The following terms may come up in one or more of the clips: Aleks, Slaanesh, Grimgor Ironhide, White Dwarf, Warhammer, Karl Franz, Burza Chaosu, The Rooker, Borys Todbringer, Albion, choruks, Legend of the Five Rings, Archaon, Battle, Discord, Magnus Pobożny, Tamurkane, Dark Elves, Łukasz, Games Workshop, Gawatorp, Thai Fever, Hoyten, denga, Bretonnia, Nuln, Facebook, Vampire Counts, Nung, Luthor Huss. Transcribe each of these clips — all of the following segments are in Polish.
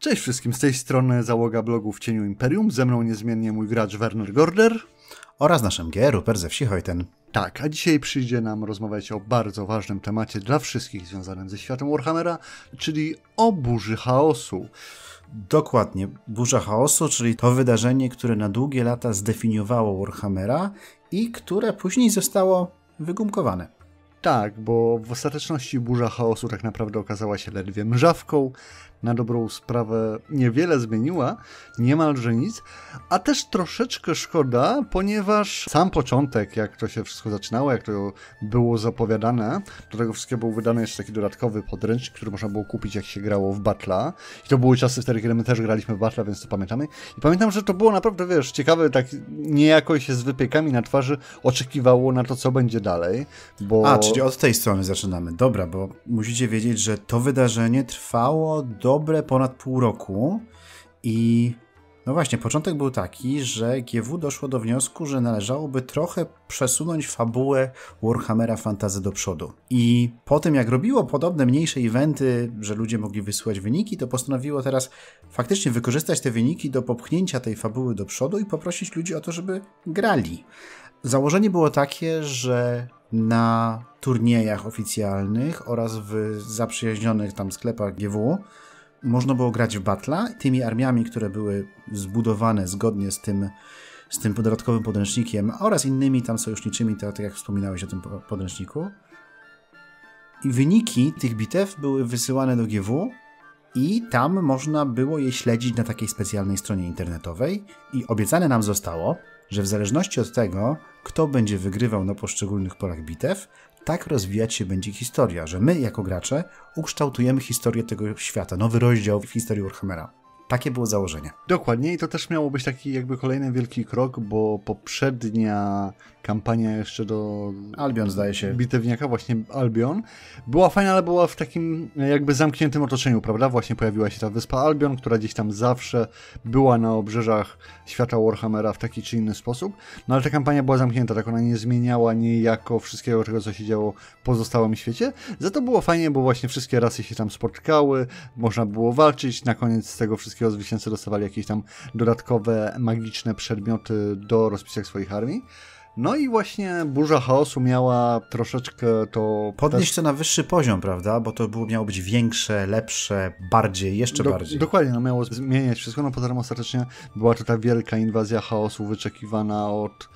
Cześć wszystkim, z tej strony załoga blogu W cieniu Imperium, ze mną niezmiennie mój gracz Werner Gorder oraz nasz MG Rupert ze wsi Hoyten. Tak, a dzisiaj przyjdzie nam rozmawiać o bardzo ważnym temacie dla wszystkich związanym ze światem Warhammera, czyli o burzy chaosu. Dokładnie, burza chaosu, czyli to wydarzenie, które na długie lata zdefiniowało Warhammera i które później zostało wygumkowane. Tak, bo w ostateczności burza chaosu tak naprawdę okazała się ledwie mrzawką, na dobrą sprawę niewiele zmieniła, niemalże nic, a też troszeczkę szkoda, ponieważ sam początek, jak to się wszystko zaczynało, jak to było zapowiadane, do tego wszystkiego był wydany jeszcze taki dodatkowy podręcznik, który można było kupić, jak się grało w Battle'a. I to były czasy wtedy, kiedy my też graliśmy w Battle'a, więc to pamiętamy. I pamiętam, że to było naprawdę, wiesz, ciekawe, tak niejako się z wypiekami na twarzy oczekiwało na to, co będzie dalej, bo... A, czyli od tej strony zaczynamy. Dobra, bo musicie wiedzieć, że to wydarzenie trwało dobre ponad pół roku i no właśnie, początek był taki, że GW doszło do wniosku, że należałoby trochę przesunąć fabułę Warhammera Fantasy do przodu. I po tym, jak robiło podobne mniejsze eventy, że ludzie mogli wysyłać wyniki, to postanowiło teraz faktycznie wykorzystać te wyniki do popchnięcia tej fabuły do przodu i poprosić ludzi o to, żeby grali. Założenie było takie, że na turniejach oficjalnych oraz w zaprzyjaźnionych tam sklepach GW można było grać w Battle'a tymi armiami, które były zbudowane zgodnie z tym dodatkowym podręcznikiem oraz innymi tam sojuszniczymi, tak jak wspominałeś o tym podręczniku. I wyniki tych bitew były wysyłane do GW i tam można było je śledzić na takiej specjalnej stronie internetowej i obiecane nam zostało, że w zależności od tego, kto będzie wygrywał na poszczególnych polach bitew, tak rozwijać się będzie historia, że my jako gracze ukształtujemy historię tego świata, nowy rozdział w historii Warhammera. Takie było założenie. Dokładnie i to też miało być taki jakby kolejny wielki krok, bo poprzednia kampania jeszcze do... Albion, zdaje się. Bitewniaka, właśnie Albion. Była fajna, ale była w takim jakby zamkniętym otoczeniu, prawda? Właśnie pojawiła się ta wyspa Albion, która gdzieś tam zawsze była na obrzeżach świata Warhammera w taki czy inny sposób. No ale ta kampania była zamknięta, tak ona nie zmieniała niejako wszystkiego tego, co się działo w pozostałym świecie. Za to było fajnie, bo właśnie wszystkie rasy się tam spotkały, można było walczyć, na koniec tego wszystkiego zwycięzcy dostawali jakieś tam dodatkowe, magiczne przedmioty do rozpisek swoich armii. No i właśnie burza chaosu miała troszeczkę to... Podnieść to na wyższy poziom, prawda? Bo to miało być większe, lepsze, bardziej, jeszcze bardziej. Dokładnie, no miało zmieniać wszystko. No potem ostatecznie była to ta wielka inwazja chaosu wyczekiwana od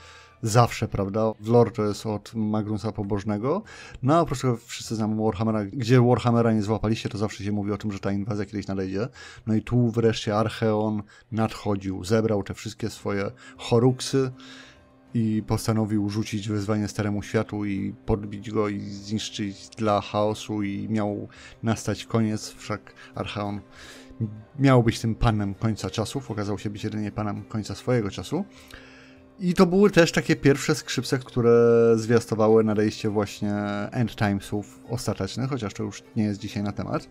zawsze, prawda? W lore to jest od Magnus'a Pobożnego. No a oprócz tego wszyscy znamy Warhammera. Gdzie Warhammera nie złapaliście, to zawsze się mówi o tym, że ta inwazja kiedyś nadejdzie. No i tu wreszcie Archaon nadchodził, zebrał te wszystkie swoje choruksy i postanowił rzucić wyzwanie staremu światu i podbić go i zniszczyć dla chaosu i miał nastać koniec, wszak Archaon miał być tym panem końca czasów, okazał się być jedynie panem końca swojego czasu. I to były też takie pierwsze skrzypce, które zwiastowały nadejście właśnie End Timesów ostatecznych, chociaż to już nie jest dzisiaj na temat.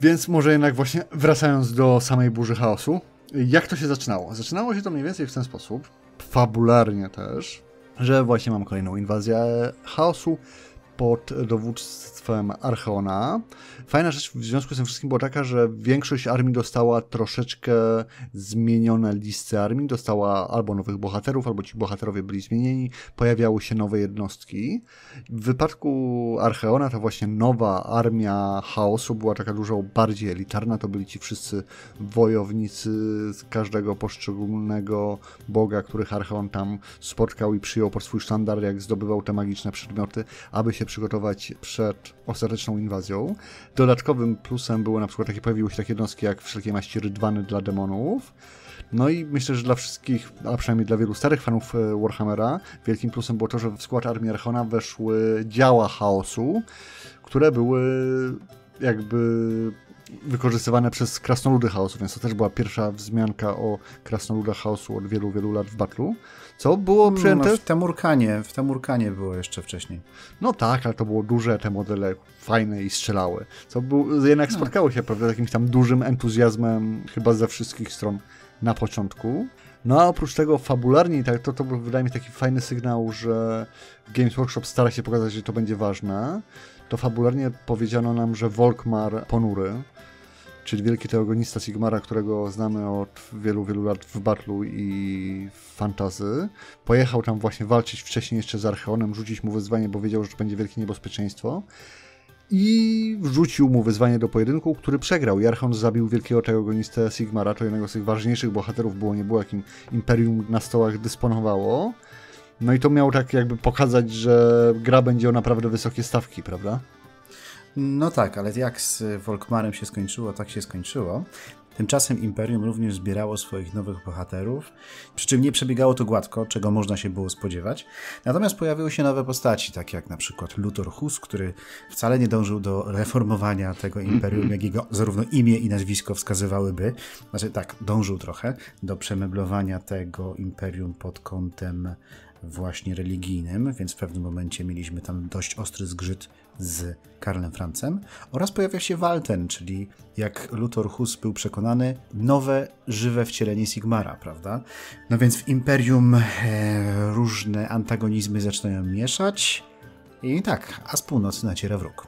Więc może jednak właśnie wracając do samej burzy chaosu, jak to się zaczynało? Zaczynało się to mniej więcej w ten sposób, fabularnie też, że właśnie mam kolejną inwazję chaosu pod dowództwem Archaona. Fajna rzecz w związku z tym wszystkim była taka, że większość armii dostała troszeczkę zmienione listy armii, dostała albo nowych bohaterów, albo ci bohaterowie byli zmienieni, pojawiały się nowe jednostki. W wypadku Archaona ta właśnie nowa armia chaosu była taka dużo bardziej elitarna, to byli ci wszyscy wojownicy z każdego poszczególnego boga, których Archaon tam spotkał i przyjął pod swój sztandar, jak zdobywał te magiczne przedmioty, aby się przygotować przed ostateczną inwazją. Dodatkowym plusem było na przykład pojawiły się takie jednostki jak wszelkie maści rydwany dla demonów. No i myślę, że dla wszystkich, a przynajmniej dla wielu starych fanów Warhammera, wielkim plusem było to, że w skład armii Archaona weszły działa chaosu, które były jakby wykorzystywane przez krasnoludy chaosu, więc to też była pierwsza wzmianka o krasnoludach chaosu od wielu, wielu lat w Battle'u. Co było przyjęte... No, w Tamurkanie było jeszcze wcześniej. No tak, ale to było duże, te modele fajne i strzelały. Co jednak spotkało się, prawda, z jakimś tam dużym entuzjazmem chyba ze wszystkich stron na początku. No a oprócz tego fabularnie, to był, wydaje mi się, taki fajny sygnał, że Games Workshop stara się pokazać, że to będzie ważne. To fabularnie powiedziano nam, że Volkmar ponury, czyli wielki teogonista Sigmara, którego znamy od wielu, wielu lat w Battle'u i w Fantasy. Pojechał tam właśnie walczyć wcześniej jeszcze z Archeonem, rzucić mu wyzwanie, bo wiedział, że to będzie wielkie niebezpieczeństwo. I wrzucił mu wyzwanie do pojedynku, który przegrał. Archaon zabił wielkiego teogonistę Sigmara, to jednego z tych ważniejszych bohaterów było, nie było, jakim Imperium na stołach dysponowało. No i to miało tak jakby pokazać, że gra będzie o naprawdę wysokie stawki, prawda? No tak, ale jak z Volkmarem się skończyło, tak się skończyło. Tymczasem Imperium również zbierało swoich nowych bohaterów, przy czym nie przebiegało to gładko, czego można się było spodziewać. Natomiast pojawiły się nowe postaci, takie jak na przykład Luthor Huss, który wcale nie dążył do reformowania tego Imperium, jak jego zarówno imię i nazwisko wskazywałyby. Znaczy tak, dążył trochę do przemeblowania tego Imperium pod kątem właśnie religijnym, więc w pewnym momencie mieliśmy tam dość ostry zgrzyt z Karlem Francem. Oraz pojawia się Walten, czyli jak Luthor Huss był przekonany, nowe, żywe wcielenie Sigmara, prawda? No więc w Imperium różne antagonizmy zaczynają mieszać i tak, a z północy naciera wróg.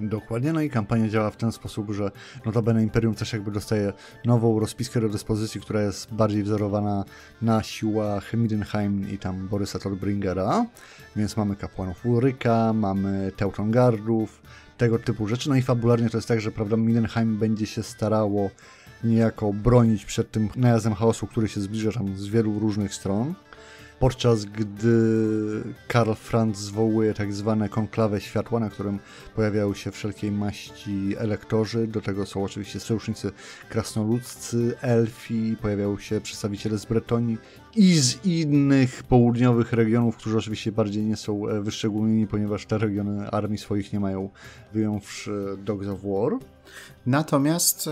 Dokładnie, no i kampania działa w ten sposób, że notabene Imperium też jakby dostaje nową rozpiskę do dyspozycji, która jest bardziej wzorowana na siłach Middenheim i tam Borysa Todbringera, więc mamy kapłanów Ulryka, mamy Teutongardów, tego typu rzeczy, no i fabularnie to jest tak, że prawda, Middenheim będzie się starało niejako bronić przed tym najazdem chaosu, który się zbliża tam z wielu różnych stron. Podczas gdy Karl Franz zwołuje tak zwane konklawę światła, na którym pojawiają się wszelkiej maści elektorzy, do tego są oczywiście sojusznicy krasnoludzcy, elfi, pojawiają się przedstawiciele z Bretonii i z innych południowych regionów, którzy oczywiście bardziej nie są wyszczególnieni, ponieważ te regiony armii swoich nie mają, wyjąwszy Dogs of War. Natomiast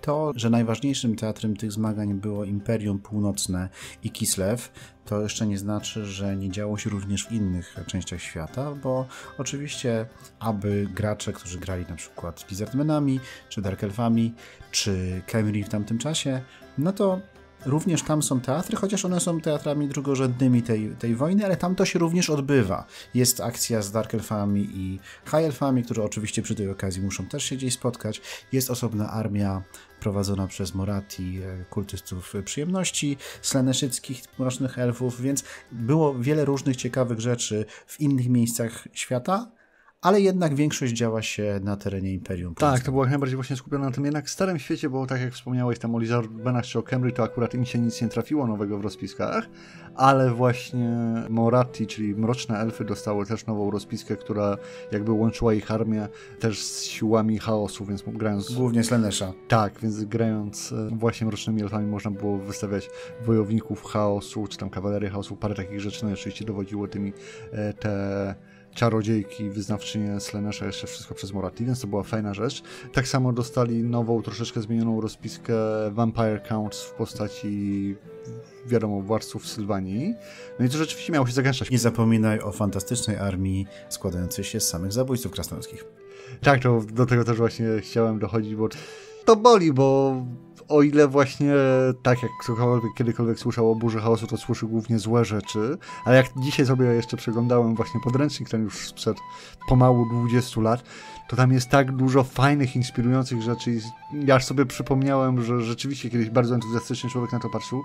to, że najważniejszym teatrem tych zmagań było Imperium Północne i Kislev, to jeszcze nie znaczy, że nie działo się również w innych częściach świata, bo oczywiście aby gracze, którzy grali na przykład Lizardmenami, czy Dark Elfami, czy Kemri w tamtym czasie, no to również tam są teatry, chociaż one są teatrami drugorzędnymi tej wojny, ale tam to się również odbywa. Jest akcja z Dark Elfami i High Elfami, które oczywiście przy tej okazji muszą też się gdzieś spotkać. Jest osobna armia prowadzona przez Morathi, kultystów przyjemności, slaneszyckich, mrocznych elfów, więc było wiele różnych ciekawych rzeczy w innych miejscach świata, ale jednak większość działa się na terenie Imperium. Tak, to było jak najbardziej właśnie skupione na tym jednak starym świecie, bo tak jak wspomniałeś tam o Lizardmenach czy o Kemri, to akurat im się nic nie trafiło nowego w rozpiskach, ale właśnie Morathi, czyli Mroczne Elfy, dostały też nową rozpiskę, która jakby łączyła ich armię też z siłami chaosu, więc grając... Głównie Slaanesha. Tak, więc grając właśnie Mrocznymi Elfami można było wystawiać wojowników chaosu, czy tam kawalerię chaosu, parę takich rzeczy, no i oczywiście dowodziły tymi te... czarodziejki, wyznawczynie Slaanesha, jeszcze wszystko przez Morathi, więc to była fajna rzecz. Tak samo dostali nową, troszeczkę zmienioną rozpiskę Vampire Counts w postaci, wiadomo, władców Sylwanii. No i to rzeczywiście miało się zagęszczać. Nie zapominaj o fantastycznej armii składającej się z samych zabójców krasnoludzkich. Tak, to do tego też właśnie chciałem dochodzić, bo to boli, bo o ile właśnie, tak jak ktokolwiek kiedykolwiek słyszał o burzy chaosu, to słyszy głównie złe rzeczy, ale jak dzisiaj sobie jeszcze przeglądałem właśnie podręcznik, ten już sprzed pomału 20 lat, to tam jest tak dużo fajnych, inspirujących rzeczy. Ja już sobie przypomniałem, że rzeczywiście kiedyś bardzo entuzjastycznie człowiek na to patrzył.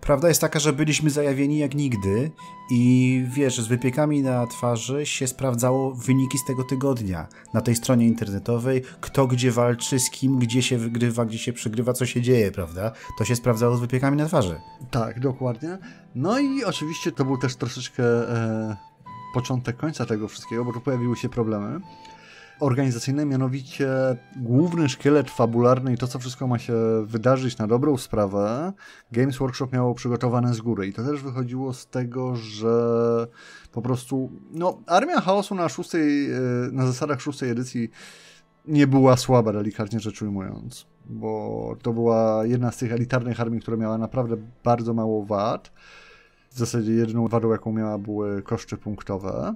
Prawda jest taka, że byliśmy zajawieni jak nigdy i wiesz, z wypiekami na twarzy się sprawdzało wyniki z tego tygodnia na tej stronie internetowej, kto gdzie walczy, z kim, gdzie się wygrywa, gdzie się przegrywa, co się dzieje, prawda? To się sprawdzało z wypiekami na twarzy. Tak, dokładnie. No i oczywiście to był też troszeczkę początek końca tego wszystkiego, bo tu pojawiły się problemy organizacyjne, mianowicie główny szkielet fabularny i to, co wszystko ma się wydarzyć na dobrą sprawę, Games Workshop miało przygotowane z góry i to też wychodziło z tego, że po prostu no, Armia Chaosu na zasadach szóstej edycji nie była słaba, delikatnie rzecz ujmując, bo to była jedna z tych elitarnych armii, która miała naprawdę bardzo mało wad. W zasadzie jedyną wadą, jaką miała, były koszty punktowe.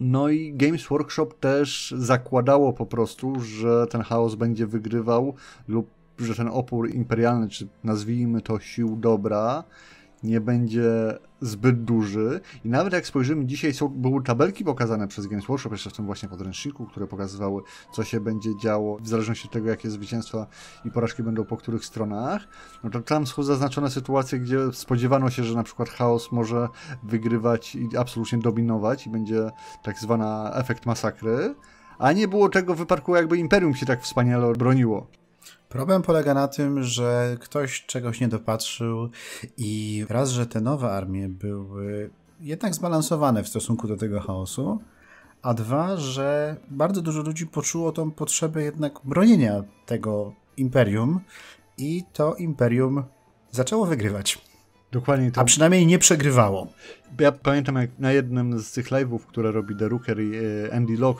No i Games Workshop też zakładało po prostu, że ten chaos będzie wygrywał lub że ten opór imperialny, czy nazwijmy to sił dobra, nie będzie zbyt duży. I nawet jak spojrzymy dzisiaj, były tabelki pokazane przez Games Workshop, jeszcze w tym właśnie podręczniku, które pokazywały, co się będzie działo, w zależności od tego, jakie zwycięstwa i porażki będą po których stronach. No to tam są zaznaczone sytuacje, gdzie spodziewano się, że na przykład chaos może wygrywać i absolutnie dominować i będzie tak zwana efekt masakry, a nie było tego w wypadku, jakby Imperium się tak wspaniale broniło. Problem polega na tym, że ktoś czegoś nie dopatrzył i raz, że te nowe armie były jednak zbalansowane w stosunku do tego chaosu, a dwa, że bardzo dużo ludzi poczuło tą potrzebę jednak bronienia tego imperium i to imperium zaczęło wygrywać. Dokładnie to. A przynajmniej nie przegrywało. Ja pamiętam, jak na jednym z tych live'ów, które robi The Rooker i Andy Law,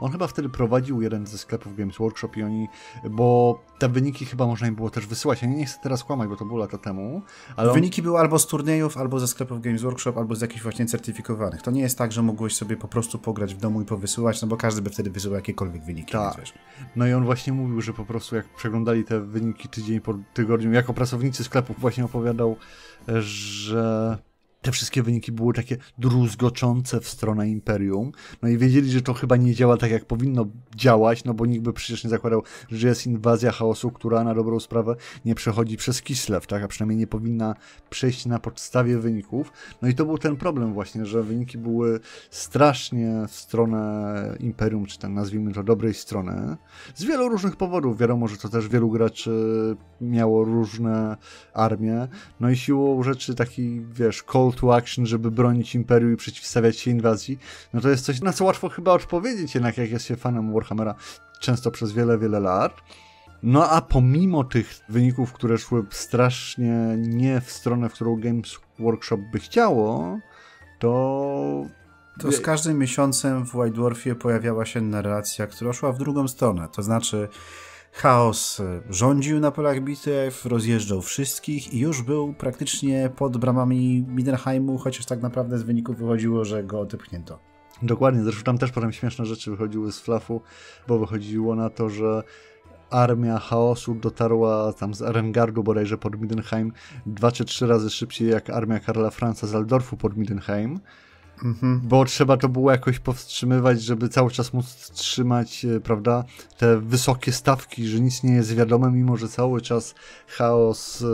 on chyba wtedy prowadził jeden ze sklepów Games Workshop i oni, bo te wyniki chyba można im było też wysyłać. Ja nie chcę teraz kłamać, bo to było lata temu. Ale wyniki były albo z turniejów, albo ze sklepów Games Workshop, albo z jakichś właśnie certyfikowanych. To nie jest tak, że mogłeś sobie po prostu pograć w domu i powysyłać, no bo każdy by wtedy wysyłał jakiekolwiek wyniki. Tak. No i on właśnie mówił, że po prostu jak przeglądali te wyniki tydzień po tygodniu, jako pracownicy sklepów właśnie opowiadał, że te wszystkie wyniki były takie druzgoczące w stronę Imperium. No i wiedzieli, że to chyba nie działa tak, jak powinno działać, no bo nikt by przecież nie zakładał, że jest inwazja chaosu, która na dobrą sprawę nie przechodzi przez Kislev, tak? A przynajmniej nie powinna przejść na podstawie wyników. No i to był ten problem właśnie, że wyniki były strasznie w stronę Imperium, czy tam nazwijmy to dobrej strony. Z wielu różnych powodów. Wiadomo, że to też wielu graczy miało różne armie. No i siłą rzeczy taki, wiesz, to action, żeby bronić Imperium i przeciwstawiać się inwazji, no to jest coś, na co łatwo chyba odpowiedzieć, jednak jak jest się fanem Warhammera często przez wiele, wiele lat. No a pomimo tych wyników, które szły strasznie nie w stronę, w którą Games Workshop by chciało, to z każdym miesiącem w White Dwarfie pojawiała się narracja, która szła w drugą stronę, to znaczy chaos rządził na polach bitew, rozjeżdżał wszystkich i już był praktycznie pod bramami Middenheimu, chociaż tak naprawdę z wyników wychodziło, że go odepchnięto. Dokładnie, zresztą tam też potem śmieszne rzeczy wychodziły z flafu, bo wychodziło na to, że armia chaosu dotarła tam z Arengardu bodajże pod Middenheim 2 czy 3 razy szybciej jak armia Karla Franza z Aldorfu pod Middenheim. Bo trzeba to było jakoś powstrzymywać, żeby cały czas móc trzymać, prawda, te wysokie stawki, że nic nie jest wiadome, mimo że cały czas chaos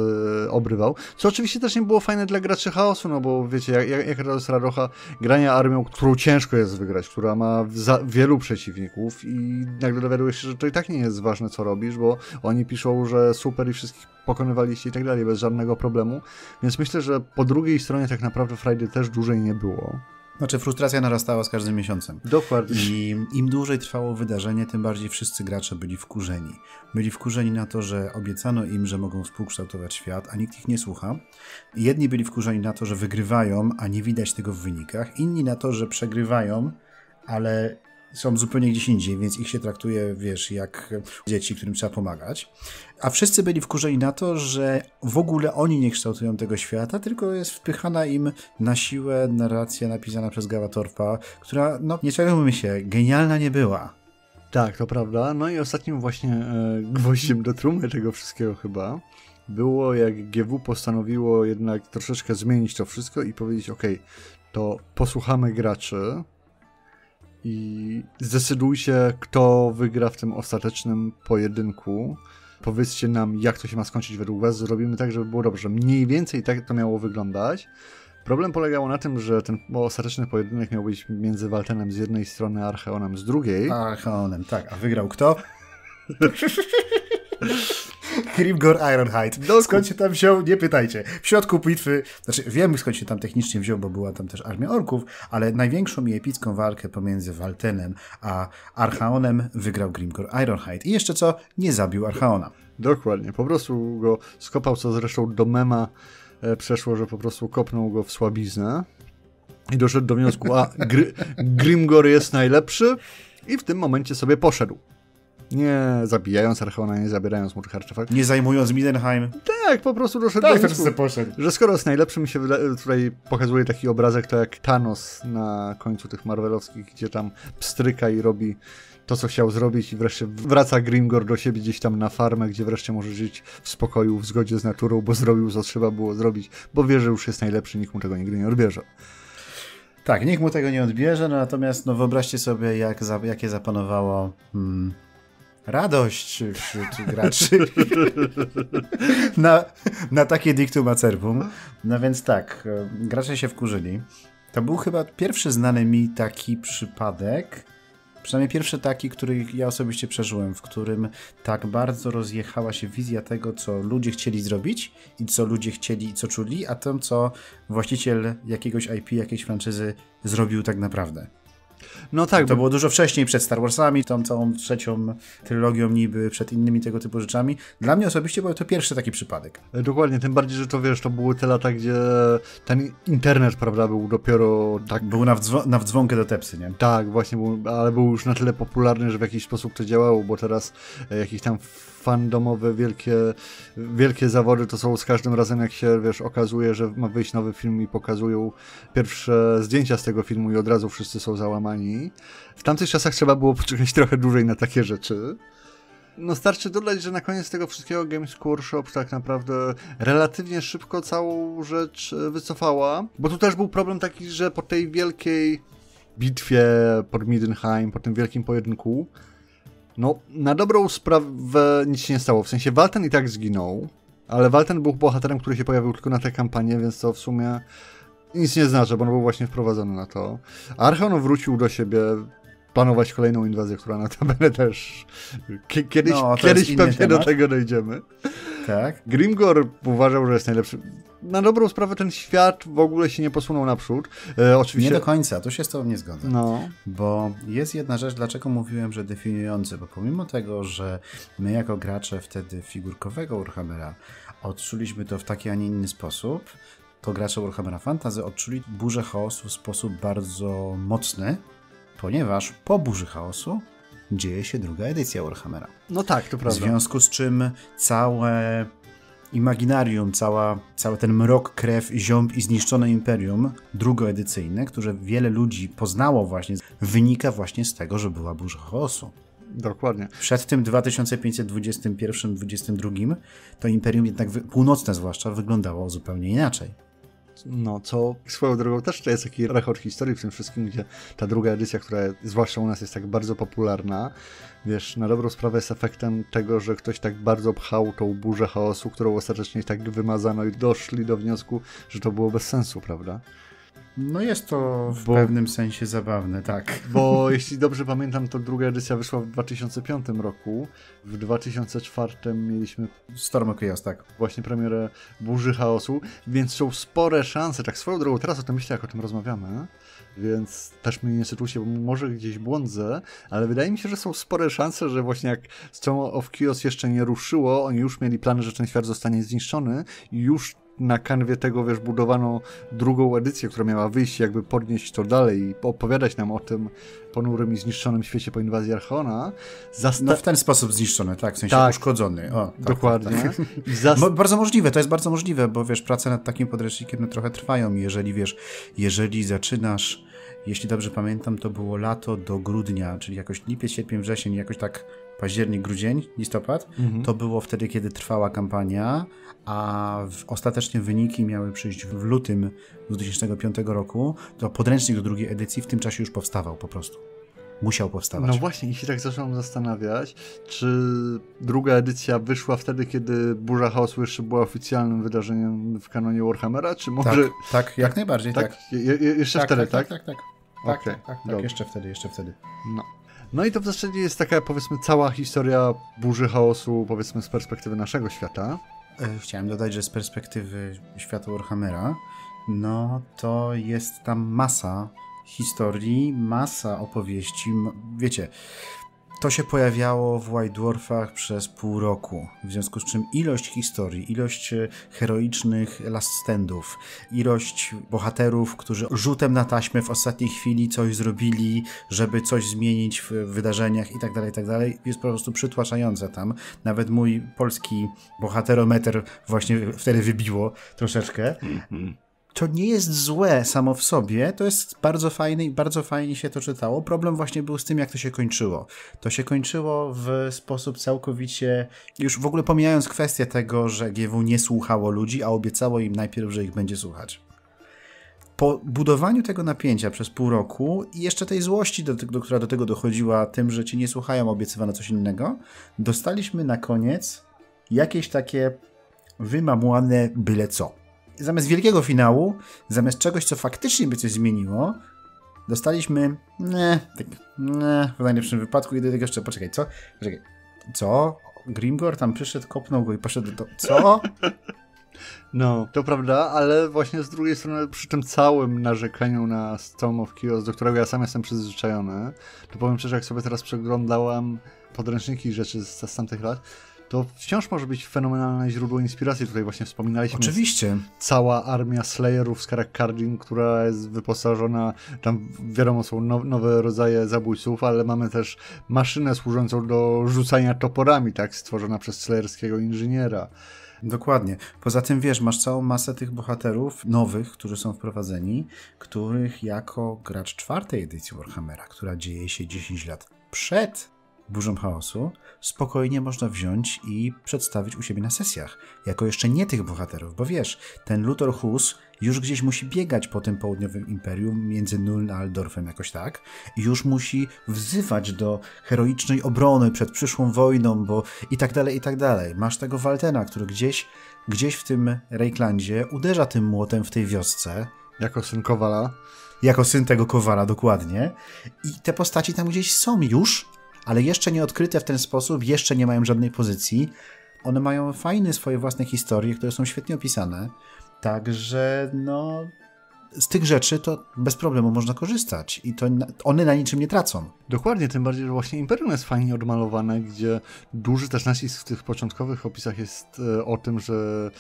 obrywał. Co oczywiście też nie było fajne dla graczy chaosu, no bo wiecie, jak to jest radocha grania armią, którą ciężko jest wygrać, która ma wielu przeciwników i nagle dowiaduje się, że to i tak nie jest ważne, co robisz, bo oni piszą, że super i wszystkich pokonywaliście i tak dalej, bez żadnego problemu. Więc myślę, że po drugiej stronie tak naprawdę Friday też dłużej nie było. Znaczy frustracja narastała z każdym miesiącem. Dokładnie. I im dłużej trwało wydarzenie, tym bardziej wszyscy gracze byli wkurzeni. Byli wkurzeni na to, że obiecano im, że mogą współkształtować świat, a nikt ich nie słucha. Jedni byli wkurzeni na to, że wygrywają, a nie widać tego w wynikach. Inni na to, że przegrywają, ale są zupełnie gdzieś indziej, więc ich się traktuje, wiesz, jak dzieci, którym trzeba pomagać. A wszyscy byli wkurzeni na to, że w ogóle oni nie kształtują tego świata, tylko jest wpychana im na siłę narracja napisana przez Gawatorpa, która, no nie czarujmy się, genialna nie była. Tak, to prawda. No i ostatnim właśnie gwoździem do trumny tego wszystkiego chyba było, jak GW postanowiło jednak troszeczkę zmienić to wszystko i powiedzieć, okej, to posłuchamy graczy, i zdecyduj się, kto wygra w tym ostatecznym pojedynku. Powiedzcie nam, jak to się ma skończyć według was. Zrobimy tak, żeby było dobrze. Mniej więcej tak to miało wyglądać. Problem polegał na tym, że ten ostateczny pojedynek miał być między Waltenem z jednej strony, a Archaonem z drugiej. Archaonem, tak. A wygrał kto? Grimgor Ironhide. No, skąd się tam wziął? Nie pytajcie. W środku bitwy, znaczy wiemy skąd się tam technicznie wziął, bo była tam też armia orków, ale największą i epicką walkę pomiędzy Waltenem a Archaonem wygrał Grimgor Ironhide. I jeszcze co? Nie zabił Archaona. Dokładnie. Po prostu go skopał, co zresztą do mema przeszło, że po prostu kopnął go w słabiznę i doszedł do wniosku, a Grimgor jest najlepszy i w tym momencie sobie poszedł. Nie zabijając Archaona, nie zabierając mu tych artefaktów. Nie zajmując Middenheim. Tak, po prostu doszedł do wniosku, że skoro jest najlepszym, mi się tutaj pokazuje taki obrazek, to jak Thanos na końcu tych marvelowskich, gdzie tam pstryka i robi to, co chciał zrobić i wreszcie wraca Grimgor do siebie gdzieś tam na farmę, gdzie wreszcie może żyć w spokoju, w zgodzie z naturą, bo zrobił, co trzeba było zrobić, bo wie, że już jest najlepszy, nikt mu tego nigdy nie odbierze. Tak, nikt mu tego nie odbierze, no natomiast no, wyobraźcie sobie, jakie zapanowało... radość wśród graczy na takie dictum acerbum. No więc tak, gracze się wkurzyli. To był chyba pierwszy znany mi taki przypadek, przynajmniej pierwszy taki, który ja osobiście przeżyłem, w którym tak bardzo rozjechała się wizja tego, co ludzie chcieli zrobić i co ludzie chcieli i co czuli, a tym, co właściciel jakiegoś IP, jakiejś franczyzy zrobił tak naprawdę. No tak, to było dużo wcześniej, przed Star Warsami, tą całą trzecią trylogią niby, przed innymi tego typu rzeczami. Dla mnie osobiście był to pierwszy taki przypadek. Dokładnie, tym bardziej, że to wiesz, to były te lata, gdzie ten internet, prawda, był dopiero tak... Był na wdzwonkę do tepsy, nie? Tak, właśnie, ale był już na tyle popularny, że w jakiś sposób to działało, bo teraz jakiś tam... fandomowe, wielkie zawody to są z każdym razem, jak się wiesz, okazuje, że ma wyjść nowy film i pokazują pierwsze zdjęcia z tego filmu i od razu wszyscy są załamani. W tamtych czasach trzeba było poczekać trochę dłużej na takie rzeczy. No starczy dodać, że na koniec tego wszystkiego Games Workshop tak naprawdę relatywnie szybko całą rzecz wycofała, bo tu też był problem taki, że po tej wielkiej bitwie pod Middenheim, po tym wielkim pojedynku, no, na dobrą sprawę nic się nie stało. W sensie Walten i tak zginął, ale Walten był bohaterem, który się pojawił tylko na tę kampanię, więc to w sumie nic nie znaczy, bo on był właśnie wprowadzony na to. Archaon wrócił do siebie planować kolejną inwazję, która na to będzie też... Kiedyś pewnie do tego dojdziemy. Tak. Grimgor uważał, że jest najlepszy. Na dobrą sprawę ten świat w ogóle się nie posunął naprzód. Oczywiście... Nie do końca, tu się z tobą nie zgodzę. No. Bo jest jedna rzecz, dlaczego mówiłem, że definiujący, bo pomimo tego, że my jako gracze wtedy figurkowego Warhammera odczuliśmy to w taki, a nie inny sposób, to gracze Warhammera Fantasy odczuli burzę chaosu w sposób bardzo mocny, ponieważ po burzy chaosu dzieje się druga edycja Warhammera. No tak, to prawda. W związku z czym całe imaginarium, cały ten mrok, krew, ziąb i zniszczone imperium drugoedycyjne, które wiele ludzi poznało właśnie, wynika właśnie z tego, że była burza chaosu. Dokładnie. Przed tym 2521-22 to imperium jednak północne zwłaszcza wyglądało zupełnie inaczej. No, co swoją drogą też to jest taki rachot historii w tym wszystkim, gdzie ta druga edycja, która zwłaszcza u nas jest tak bardzo popularna, wiesz, na dobrą sprawę jest efektem tego, że ktoś tak bardzo pchał tą burzę chaosu, którą ostatecznie tak wymazano i doszli do wniosku, że to było bez sensu, prawda? No jest to w pewnym sensie zabawne, tak. Bo jeśli dobrze pamiętam, to druga edycja wyszła w 2005 roku. W 2004 mieliśmy... Storm of Chaos, tak. Właśnie premierę Burzy Chaosu, więc są spore szanse. Tak swoją drogą, teraz o tym myślę, jak o tym rozmawiamy, więc też mnie nie sytujcie, bo może gdzieś błądzę, ale wydaje mi się, że są spore szanse, że właśnie jak Storm of Chaos jeszcze nie ruszyło, oni już mieli plany, że ten świat zostanie zniszczony i już na kanwie tego, wiesz, budowano drugą edycję, która miała wyjść, jakby podnieść to dalej i opowiadać nam o tym ponurym i zniszczonym świecie po inwazji Archaona. No w ten sposób zniszczony, tak, w sensie tak, uszkodzony. O, tak, dokładnie. Tak. Bardzo możliwe, to jest bardzo możliwe, bo wiesz, prace nad takim podręcznikiem no, trochę trwają i jeżeli, wiesz, jeżeli zaczynasz, jeśli dobrze pamiętam, to było lato do grudnia, czyli jakoś lipiec, sierpień, wrzesień, jakoś tak październik, grudzień, listopad, to było wtedy, kiedy trwała kampania, a ostatecznie wyniki miały przyjść w lutym 2005 roku, to podręcznik do drugiej edycji w tym czasie już powstawał po prostu. Musiał powstawać. No właśnie, i się tak zacząłem zastanawiać, czy druga edycja wyszła wtedy, kiedy Burza Chaosu jeszcze była oficjalnym wydarzeniem w kanonie Warhammera, czy może... Tak, tak jak najbardziej, tak. Jeszcze tak, wtedy, tak? Tak, tak, tak. Okay, tak jeszcze wtedy. No. No i to w zasadzie jest taka, powiedzmy, cała historia Burzy Chaosu, powiedzmy, z perspektywy naszego świata. Chciałem dodać, że z perspektywy świata Warhammera, no to jest tam masa historii, masa opowieści. Wiecie, to się pojawiało w White Dwarfach przez pół roku, w związku z czym ilość historii, ilość heroicznych last standów, ilość bohaterów, którzy rzutem na taśmę w ostatniej chwili coś zrobili, żeby coś zmienić w wydarzeniach i tak dalej, jest po prostu przytłaczająca tam. Nawet mój polski bohaterometr właśnie wtedy wybiło troszeczkę. to nie jest złe samo w sobie, to jest bardzo fajne i bardzo fajnie się to czytało. Problem właśnie był z tym, jak to się kończyło. To się kończyło w sposób całkowicie, już w ogóle pomijając kwestię tego, że GW nie słuchało ludzi, a obiecało im najpierw, że ich będzie słuchać. Po budowaniu tego napięcia przez pół roku i jeszcze tej złości, która do tego dochodziła tym, że ci nie słuchają, obiecywano coś innego, dostaliśmy na koniec jakieś takie wymamłane byle co. Zamiast wielkiego finału, zamiast czegoś, co faktycznie by coś zmieniło, dostaliśmy w najlepszym wypadku i do tego jeszcze, poczekaj, co? Grimgor tam przyszedł, kopnął go i poszedł do... Co? No, to prawda, ale właśnie z drugiej strony przy tym całym narzekaniu na Storm of Chaos, do którego ja sam jestem przyzwyczajony, to powiem szczerze, jak sobie teraz przeglądałem podręczniki i rzeczy z tamtych lat, to wciąż może być fenomenalne źródło inspiracji. Tutaj właśnie wspominaliśmy. Oczywiście. Cała armia Slayerów z Karak-Kardin, która jest wyposażona, tam wiadomo są nowe rodzaje zabójców, ale mamy też maszynę służącą do rzucania toporami, tak, stworzona przez slayerskiego inżyniera. Dokładnie. Poza tym, wiesz, masz całą masę tych bohaterów nowych, którzy są wprowadzeni, których jako gracz czwartej edycji Warhammera, która dzieje się 10 lat przed Burzą Chaosu, spokojnie można wziąć i przedstawić u siebie na sesjach. Jako jeszcze nie tych bohaterów, bo wiesz, ten Luthor Huss już gdzieś musi biegać po tym południowym imperium między Nuln a Aldorfem jakoś tak i już musi wzywać do heroicznej obrony przed przyszłą wojną, bo i tak dalej, i tak dalej. Masz tego Waltena, który gdzieś w tym Reiklandzie uderza tym młotem w tej wiosce. Jako syn Kowala. Jako syn tego Kowala, dokładnie. I te postaci tam gdzieś są już, ale jeszcze nie odkryte w ten sposób, jeszcze nie mają żadnej pozycji. One mają fajne swoje własne historie, które są świetnie opisane. Także no, z tych rzeczy to bez problemu można korzystać i to one na niczym nie tracą. Dokładnie, tym bardziej, że właśnie Imperium jest fajnie odmalowane, gdzie duży też nacisk w tych początkowych opisach jest o tym, że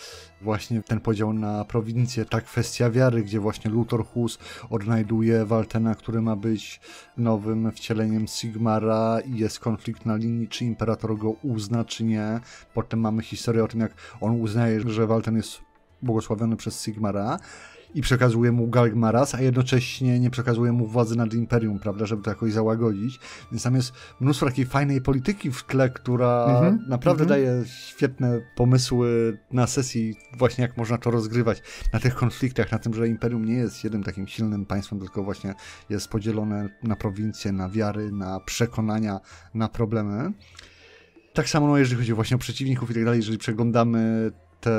właśnie ten podział na prowincję, ta kwestia wiary, gdzie właśnie Luthor Huss odnajduje Waltena, który ma być nowym wcieleniem Sigmara i jest konflikt na linii, czy Imperator go uzna, czy nie. Potem mamy historię o tym, jak on uznaje, że Walten jest błogosławiony przez Sigmara i przekazuje mu Galgmaras, a jednocześnie nie przekazuje mu władzy nad Imperium, prawda, żeby to jakoś załagodzić. Więc tam jest mnóstwo takiej fajnej polityki w tle, która naprawdę daje świetne pomysły na sesji, właśnie jak można to rozgrywać na tych konfliktach, na tym, że Imperium nie jest jednym takim silnym państwem, tylko właśnie jest podzielone na prowincje, na wiary, na przekonania, na problemy. Tak samo, no, jeżeli chodzi właśnie o przeciwników i tak dalej, jeżeli przeglądamy te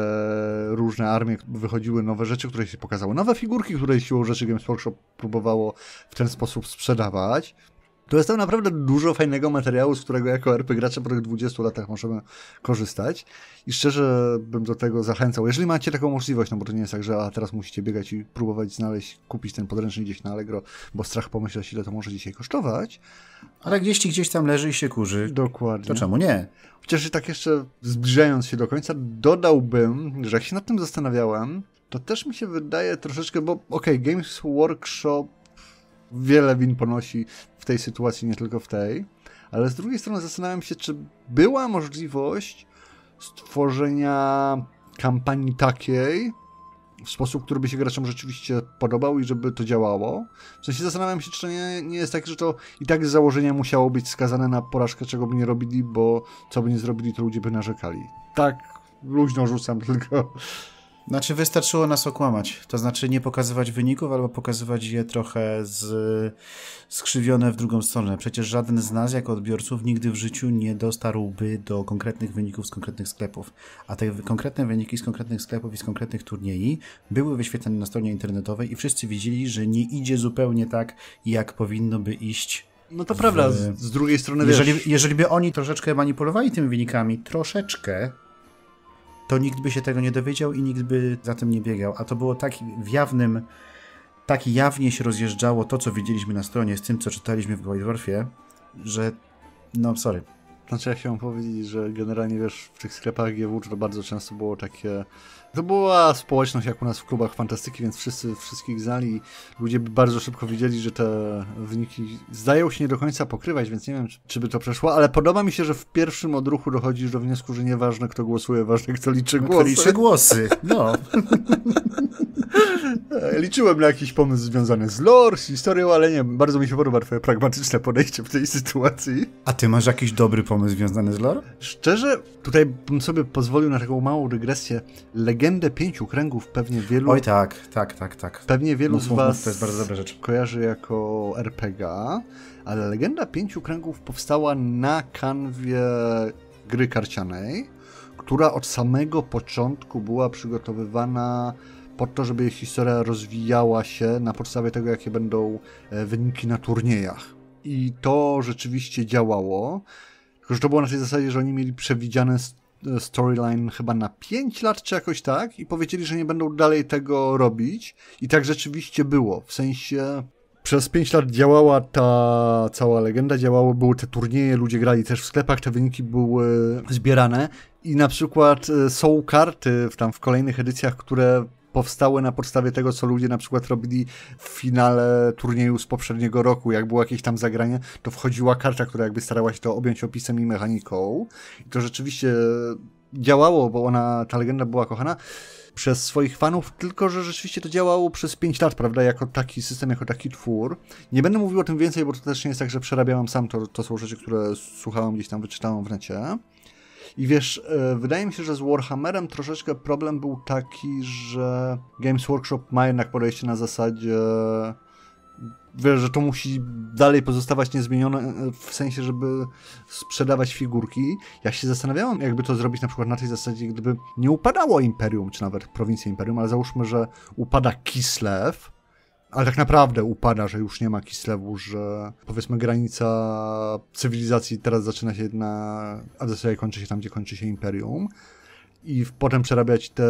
różne armie, wychodziły nowe rzeczy, które się pokazały, nowe figurki, które siłą rzeczy Games Workshop próbowało w ten sposób sprzedawać. To jest tam naprawdę dużo fajnego materiału, z którego jako RP gracze po tych 20 latach możemy korzystać i szczerze bym do tego zachęcał. Jeżeli macie taką możliwość, no bo to nie jest tak, że a teraz musicie biegać i próbować znaleźć, kupić ten podręcznik gdzieś na Allegro, bo strach pomyśleć, ile to może dzisiaj kosztować. Ale gdzieś tam leży i się kurzy. Dokładnie. To czemu nie? Chociaż tak jeszcze zbliżając się do końca, dodałbym, że jak się nad tym zastanawiałem, to też mi się wydaje troszeczkę, bo okej, Games Workshop wiele win ponosi w tej sytuacji, nie tylko w tej, ale z drugiej strony zastanawiam się, czy była możliwość stworzenia kampanii takiej w sposób, który by się graczom rzeczywiście podobał i żeby to działało. W sensie zastanawiam się, czy nie jest tak, że to i tak z założenia musiało być skazane na porażkę, czego by nie robili, bo co by nie zrobili, to ludzie by narzekali. Tak luźno rzucam tylko. Znaczy wystarczyło nas okłamać, to znaczy nie pokazywać wyników albo pokazywać je trochę skrzywione w drugą stronę. Przecież żaden z nas jako odbiorców nigdy w życiu nie dostarłby do konkretnych wyników z konkretnych sklepów, a te konkretne wyniki z konkretnych sklepów i z konkretnych turniejów były wyświetlane na stronie internetowej i wszyscy wiedzieli, że nie idzie zupełnie tak, jak powinno by iść. No to prawda, z drugiej strony wiesz... Jeżeli by oni troszeczkę manipulowali tymi wynikami, troszeczkę, to nikt by się tego nie dowiedział i nikt by za tym nie biegał. A to było tak jawnie się rozjeżdżało to, co widzieliśmy na stronie z tym, co czytaliśmy w White Dwarfie, że no sorry. Znaczy ja chciałem powiedzieć, że generalnie wiesz, w tych sklepach GW to bardzo często było takie... To była społeczność jak u nas w klubach fantastyki, więc wszyscy wszystkich znali. Ludzie bardzo szybko widzieli, że te wyniki zdają się nie do końca pokrywać, więc nie wiem, czy by to przeszło, ale podoba mi się, że w pierwszym odruchu dochodzisz do wniosku, że nieważne kto głosuje, ważne kto liczy głosy. Kto liczy głosy, no. Liczyłem na jakiś pomysł związany z lore, z historią, ale nie, bardzo mi się podoba twoje pragmatyczne podejście w tej sytuacji. A ty masz jakiś dobry pomysł związany z lore? Szczerze, tutaj bym sobie pozwolił na taką małą dygresję. Legendę Pięciu Kręgów pewnie wielu... Oj tak. Pewnie wielu z was to jest bardzo dobra rzecz. Kojarzy jako RPG, ale Legenda Pięciu Kręgów powstała na kanwie gry karcianej, która od samego początku była przygotowywana po to, żeby jej historia rozwijała się na podstawie tego, jakie będą wyniki na turniejach. I to rzeczywiście działało, tylko że to było na tej zasadzie, że oni mieli przewidziane storyline chyba na 5 lat czy jakoś tak i powiedzieli, że nie będą dalej tego robić i tak rzeczywiście było, w sensie przez 5 lat działała ta cała legenda, działały, były te turnieje, ludzie grali też w sklepach, te wyniki były zbierane i na przykład są karty tam w kolejnych edycjach, które powstały na podstawie tego, co ludzie na przykład robili w finale turnieju z poprzedniego roku. Jak było jakieś tam zagranie, to wchodziła karta, która jakby starała się to objąć opisem i mechaniką. I to rzeczywiście działało, bo ona, ta legenda była kochana przez swoich fanów, tylko że rzeczywiście to działało przez 5 lat, prawda, jako taki system, jako taki twór. Nie będę mówił o tym więcej, bo to też nie jest tak, że przerabiałem sam, to są rzeczy, które słuchałem gdzieś tam, wyczytałem w necie. I wiesz, wydaje mi się, że z Warhammerem troszeczkę problem był taki, że Games Workshop ma jednak podejście na zasadzie, wiesz, że to musi dalej pozostawać niezmienione, w sensie, żeby sprzedawać figurki. Ja się zastanawiałem, jakby to zrobić na przykład na tej zasadzie, gdyby nie upadało Imperium, czy nawet prowincja Imperium, ale załóżmy, że upada Kislev, ale tak naprawdę upada, że już nie ma Kislewu, że powiedzmy granica cywilizacji teraz zaczyna się a w zasadzie kończy się tam, gdzie kończy się Imperium. I potem przerabiać te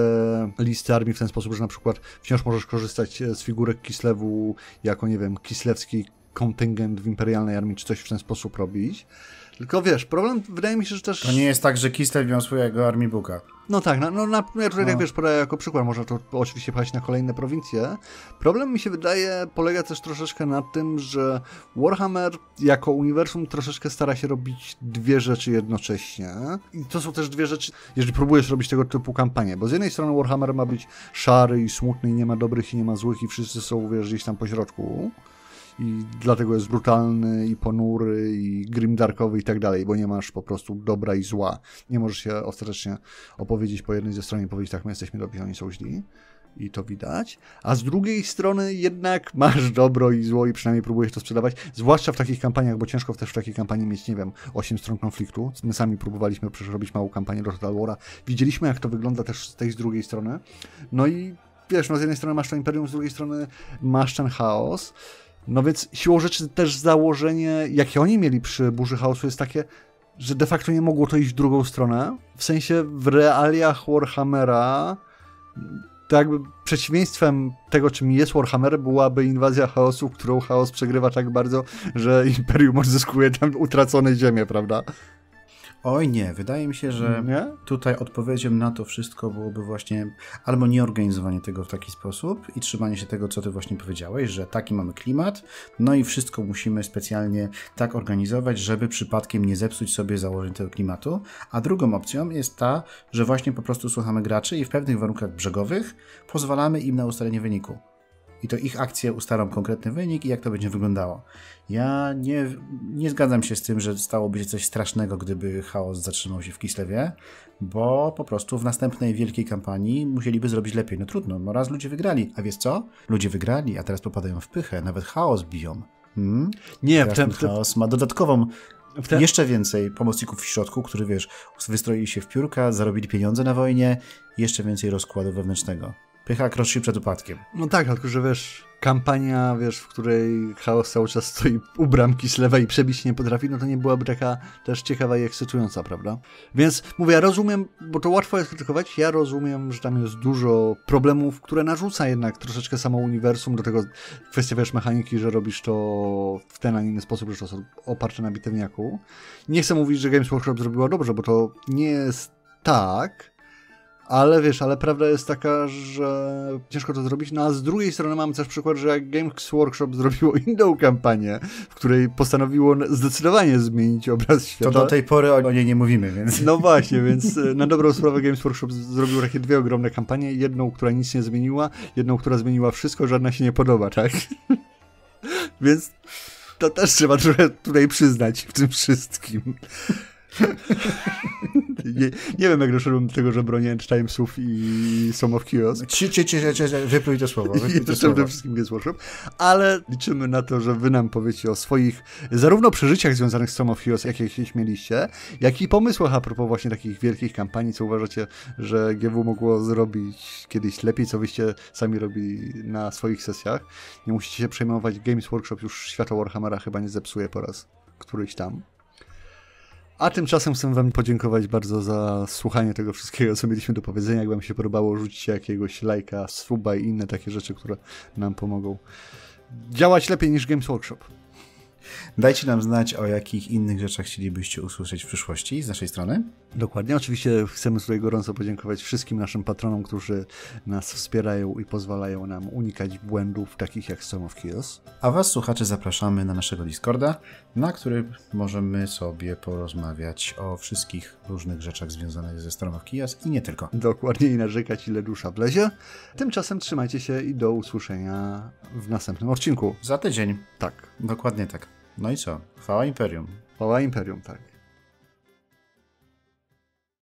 listy armii w ten sposób, że na przykład wciąż możesz korzystać z figurek Kislewu jako, nie wiem, kislewski kontyngent w imperialnej armii, czy coś w ten sposób robić. Tylko wiesz, problem wydaje mi się, że też... To nie jest tak, że Kislev wiązuje jego Army Booka. No tak, ja tutaj jak wiesz, podaję jako przykład, można to oczywiście pchać na kolejne prowincje. Problem mi się wydaje, polega też troszeczkę na tym, że Warhammer jako uniwersum troszeczkę stara się robić dwie rzeczy jednocześnie. I to są też dwie rzeczy, jeżeli próbujesz robić tego typu kampanię, bo z jednej strony Warhammer ma być szary i smutny i nie ma dobrych i nie ma złych i wszyscy są, wiesz, gdzieś tam po środku. I dlatego jest brutalny i ponury i grimdarkowy i tak dalej, bo nie masz po prostu dobra i zła. Nie możesz się ostatecznie opowiedzieć po jednej ze stron i powiedzieć tak, my jesteśmy dobrzy, oni są źli. I to widać. A z drugiej strony jednak masz dobro i zło i przynajmniej próbujesz to sprzedawać. Zwłaszcza w takich kampaniach, bo ciężko też w takiej kampanii mieć, nie wiem, 8 stron konfliktu. My sami próbowaliśmy przecież robić małą kampanię do Total War'a. Widzieliśmy, jak to wygląda też z tej z drugiej strony. No i wiesz, no z jednej strony masz to Imperium, z drugiej strony masz ten chaos. No więc siłą rzeczy też założenie, jakie oni mieli przy Burzy Chaosu, jest takie, że de facto nie mogło to iść w drugą stronę. W sensie w realiach Warhammera, to jakby przeciwieństwem tego, czym jest Warhammer, byłaby inwazja chaosu, którą chaos przegrywa tak bardzo, że Imperium odzyskuje tam utracone ziemie, prawda? Oj nie, wydaje mi się, że tutaj odpowiedzią na to wszystko byłoby właśnie albo nieorganizowanie tego w taki sposób i trzymanie się tego, co ty właśnie powiedziałeś, że taki mamy klimat, no i wszystko musimy specjalnie tak organizować, żeby przypadkiem nie zepsuć sobie założeń tego klimatu, a drugą opcją jest ta, że właśnie po prostu słuchamy graczy i w pewnych warunkach brzegowych pozwalamy im na ustalenie wyniku. I to ich akcje ustalą konkretny wynik i jak to będzie wyglądało. Ja nie zgadzam się z tym, że stałoby się coś strasznego, gdyby chaos zatrzymał się w Kislewie, bo po prostu w następnej wielkiej kampanii musieliby zrobić lepiej. No trudno, no raz ludzie wygrali, a wiesz co? Ludzie wygrali, a teraz popadają w pychę, nawet chaos biją. Nie, chaos ma dodatkową... Jeszcze więcej pomocników w środku, którzy wiesz, wystroili się w piórka, zarobili pieniądze na wojnie, jeszcze więcej rozkładu wewnętrznego. Pycha kroczy przed upadkiem. No tak, tylko że wiesz, kampania, wiesz, w której chaos cały czas stoi u bramki Kislewa i przebić się nie potrafi, no to nie byłaby taka też ciekawa i ekscytująca, prawda? Więc mówię, ja rozumiem, bo to łatwo jest krytykować, ja rozumiem, że tam jest dużo problemów, które narzuca jednak troszeczkę samo uniwersum, do tego kwestia, wiesz, mechaniki, że robisz to w ten, a inny sposób, że to jest oparte na bitewniaku. Nie chcę mówić, że Games Workshop zrobiła dobrze, bo to nie jest tak. Ale wiesz, ale prawda jest taka, że ciężko to zrobić, no a z drugiej strony mamy też przykład, że jak Games Workshop zrobiło inną kampanię, w której postanowiło zdecydowanie zmienić obraz świata. To do tej pory o niej nie mówimy, więc... No właśnie, więc na dobrą sprawę Games Workshop zrobił takie dwie ogromne kampanie, jedną, która nic nie zmieniła, jedną, która zmieniła wszystko, żadna się nie podoba, tak? Więc to też trzeba trochę tutaj przyznać w tym wszystkim. Nie wiem, jak doszedłem do tego, że bronię End Timesów i Storm of Chaos. Wypluj to słowo. Przede wszystkim Games Workshop. Ale liczymy na to, że wy nam powiecie o swoich zarówno przeżyciach związanych z Storm of Chaos, jakie mieliście, jak i pomysłach a propos właśnie takich wielkich kampanii, co uważacie, że GW mogło zrobić kiedyś lepiej, co wyście sami robili na swoich sesjach. Nie musicie się przejmować, Games Workshop już świata Warhammera chyba nie zepsuje po raz któryś tam. A tymczasem chcę wam podziękować bardzo za słuchanie tego wszystkiego, co mieliśmy do powiedzenia. Jak wam się podobało, rzućcie jakiegoś lajka, suba i inne takie rzeczy, które nam pomogą działać lepiej niż Games Workshop. Dajcie nam znać, o jakich innych rzeczach chcielibyście usłyszeć w przyszłości z naszej strony. Dokładnie. Oczywiście chcemy tutaj gorąco podziękować wszystkim naszym patronom, którzy nas wspierają i pozwalają nam unikać błędów takich jak Storm of Chaos. A was, słuchacze, zapraszamy na naszego Discorda, na którym możemy sobie porozmawiać o wszystkich różnych rzeczach związanych ze Storm of Chaos i nie tylko. Dokładnie. I narzekać, ile dusza wlezie. Tymczasem trzymajcie się i do usłyszenia w następnym odcinku. Za tydzień. Tak. Dokładnie tak. No i co? Chwała Imperium. Chwała Imperium, tak.